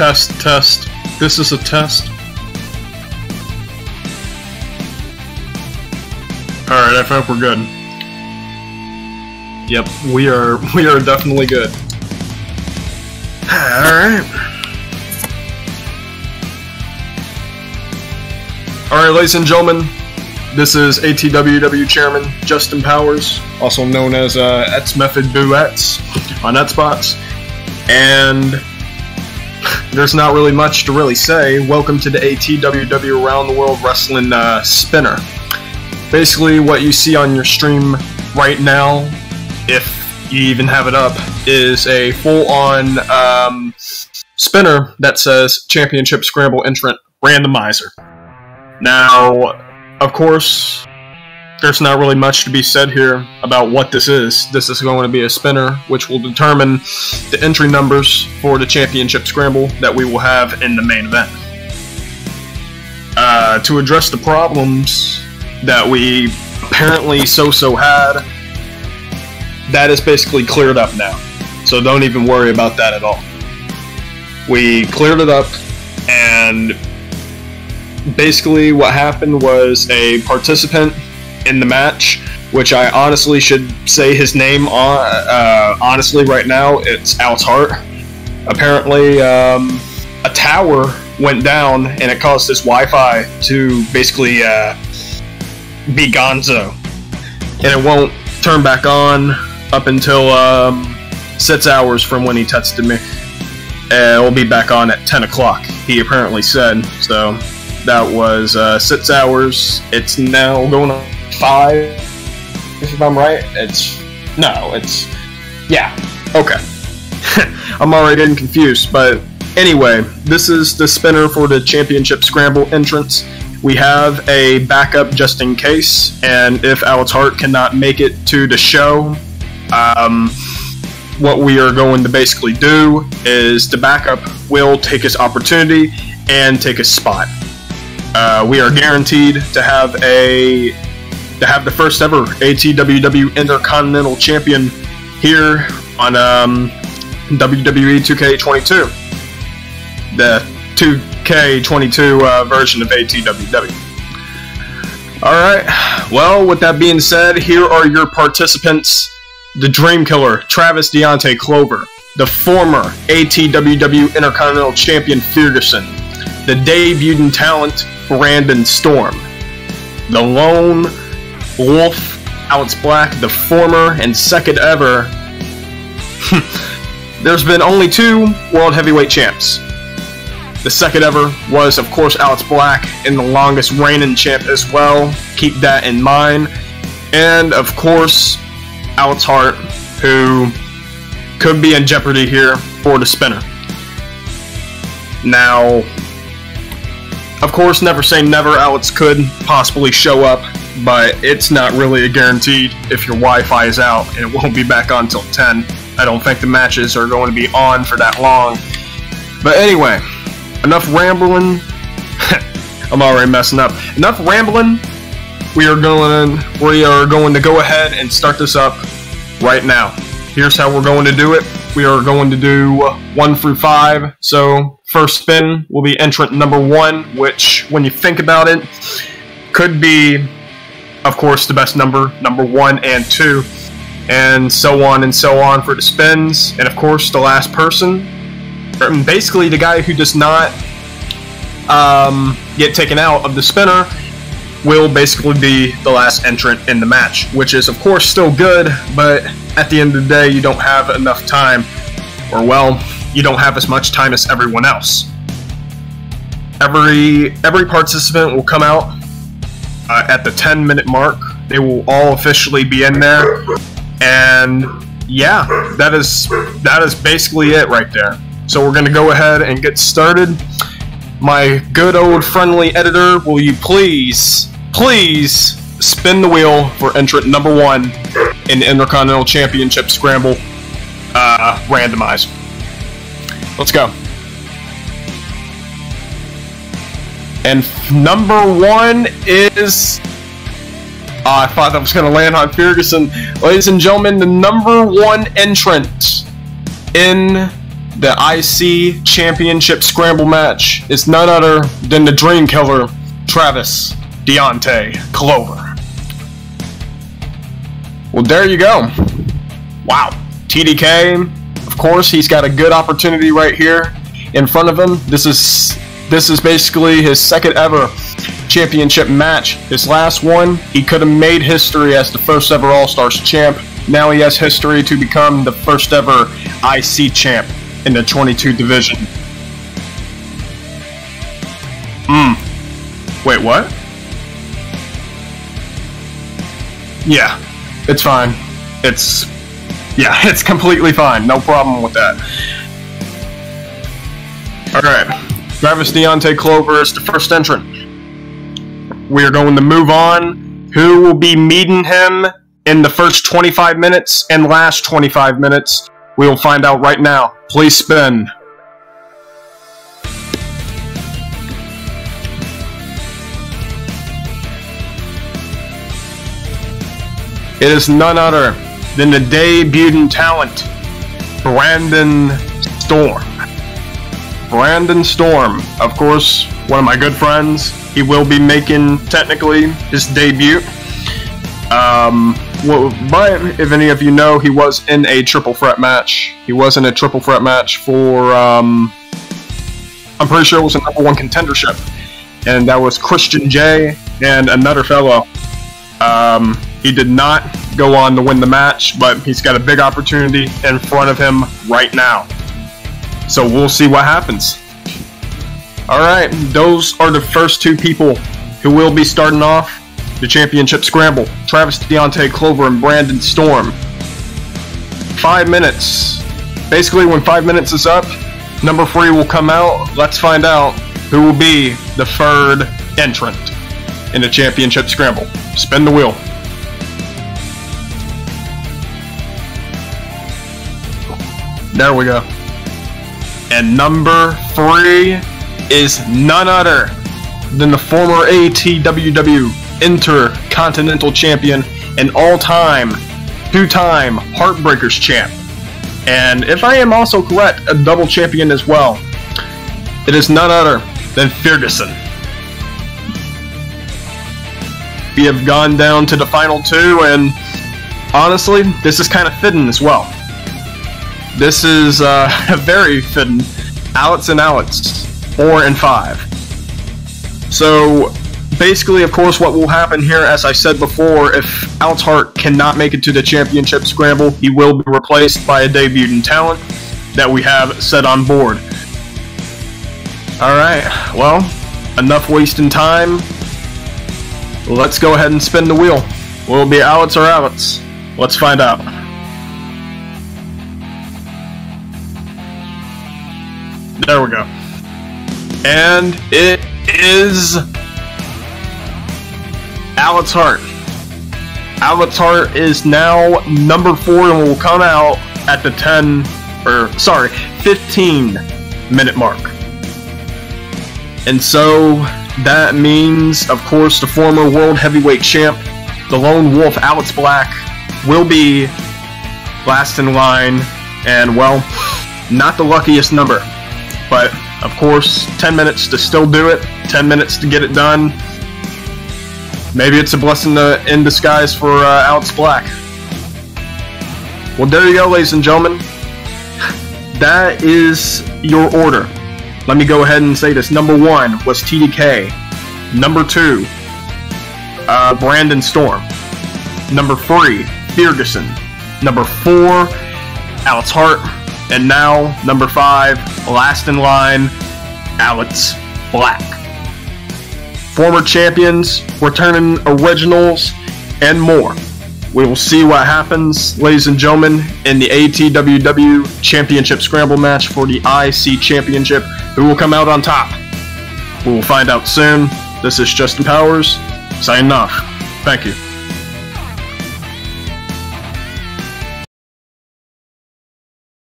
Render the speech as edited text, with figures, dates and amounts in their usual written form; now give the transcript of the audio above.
Test. This is a test. Alright, I hope we're good. Yep, we are definitely good. Alright. Alright, ladies and gentlemen, this is ATWW Chairman Justin Powers, also known as X Method Buettes on Xbox. And there's not really much to really say. Welcome to the ATWW Around the World Wrestling Spinner. Basically, what you see on your stream right now, if you even have it up, is a full-on spinner that says Championship Scramble Entrant Randomizer. Now, of course, there's not really much to be said here about what this is. This is going to be a spinner which will determine the entry numbers for the championship scramble that we will have in the main event. To address the problems that we apparently so-so had, that is basically cleared up now. So don't even worry about that at all. We cleared it up, and basically what happened was a participant in the match, which I honestly should say his name on, honestly right now, it's Alex Hart. Apparently, a tower went down and it caused his Wi-Fi to basically be gonzo. And it won't turn back on up until 6 hours from when he texted me. It'll be back on at 10 o'clock, he apparently said. So that was 6 hours. It's now going on 5, if I'm right. Yeah, okay. I'm already getting confused, but anyway, this is the spinner for the championship scramble entrance. We have a backup just in case, and if Alex Hart cannot make it to the show, what we are going to basically do is the backup will take his opportunity and take his spot. We are guaranteed to have the first ever ATWW Intercontinental Champion here on WWE 2K22, the 2K22 version of ATWW. All right. Well, with that being said, here are your participants: the Dream Killer, Travis Deontay Clover; the former ATWW Intercontinental Champion Ferguson; the debuting talent Brandon Storm; the Lone Wolf Alex Black, the former and second ever there's been only 2 world heavyweight champs. The second ever was, of course, Alex Black, and the longest reigning champ as well. Keep that in mind. And of course, Alex Hart, who could be in jeopardy here for the spinner. Now, of course, never say never. Alex could possibly show up, but it's not really a guaranteed if your Wi-Fi is out, and it won't be back on till 10. I don't think the matches are going to be on for that long. But anyway, enough rambling. I'm already messing up. Enough rambling. We are going to go ahead and start this up right now. Here's how we're going to do it. We are going to do 1 through 5. So first spin will be entrant number 1, which, when you think about it, could be, of course, the best number, number 1 and 2, and so on for the spins. And of course, the last person, basically the guy who does not get taken out of the spinner, will basically be the last entrant in the match, which is, of course, still good, but at the end of the day, you don't have enough time, or, well, you don't have as much time as everyone else. Every participant will come out at the 10-minute mark. They will all officially be in there, and yeah, that is basically it right there. So we're gonna go ahead and get started. My good old friendly editor, will you please spin the wheel for entrant number 1 in the Intercontinental Championship Scramble Randomizer. Let's go. And number 1 is... I thought that was going to land on Ferguson. Ladies and gentlemen, the number 1 entrant in The IC Championship Scramble match is none other than the Dream Killer, Travis Deontay Clover. Well, there you go. Wow. TDK, of course, he's got a good opportunity right here in front of him. This is basically his second ever championship match. His last one, he could have made history as the first ever All-Stars champ. Now he has history to become the first ever IC champ in the 22 division. Wait, what? Yeah, it's fine. It's completely fine. No problem with that. Alright, Travis Deontay Clover is the first entrant. We are going to move on. Who will be meeting him in the first 25 minutes and last 25 minutes? We will find out right now. Please spin. It is none other than the debuting talent, Brandon Storm. Brandon Storm, of course, one of my good friends. He will be making, technically, his debut. But if any of you know, he was in a triple threat match. He was in a triple threat match for, I'm pretty sure it was a #1 contendership. And that was Christian J and another fellow. He did not go on to win the match, but he's got a big opportunity in front of him right now. So we'll see what happens. Alright, those are the first two people who will be starting off the championship scramble. Travis Deontay Clover and Brandon Storm. 5 minutes. Basically, when 5 minutes is up, number 3 will come out. Let's find out who will be the third entrant in the championship scramble. Spin the wheel. There we go. And number 3 is none other than the former ATWW Intercontinental Champion and all-time, 2-time Heartbreakers champ. And if I am also correct, a double champion as well. It is none other than Ferguson. We have gone down to the final two, and honestly, this is kind of fitting as well. This is very fitting. Alex and Alex, 4 and 5. So basically, of course, what will happen here, as I said before, if Alex Hart cannot make it to the championship scramble, he will be replaced by a debuting talent that we have set on board. Alright, well, enough wasting time. Let's go ahead and spin the wheel. Will it be Alex or Alex? Let's find out. There we go. And it is Alex Hart. Alex Hart is now number 4 and will come out at the 15-minute mark. And so that means, of course, the former world heavyweight champ, the lone wolf Alex Black, will be last in line, and, well, not the luckiest number. But, of course, 10 minutes to still do it, 10 minutes to get it done. Maybe it's a blessing in disguise for Alex Black. Well, there you go, ladies and gentlemen. That is your order. Let me go ahead and say this. Number 1 was TDK. Number 2, Brandon Storm. Number 3, Ferguson. Number 4, Alex Hart. And now, number 5, last in line, Alex Black. Former champions, returning originals, and more. We will see what happens, ladies and gentlemen, in the ATWW Championship Scramble match for the IC Championship. Who will come out on top? We will find out soon. This is Justin Powers, signing off. Thank you.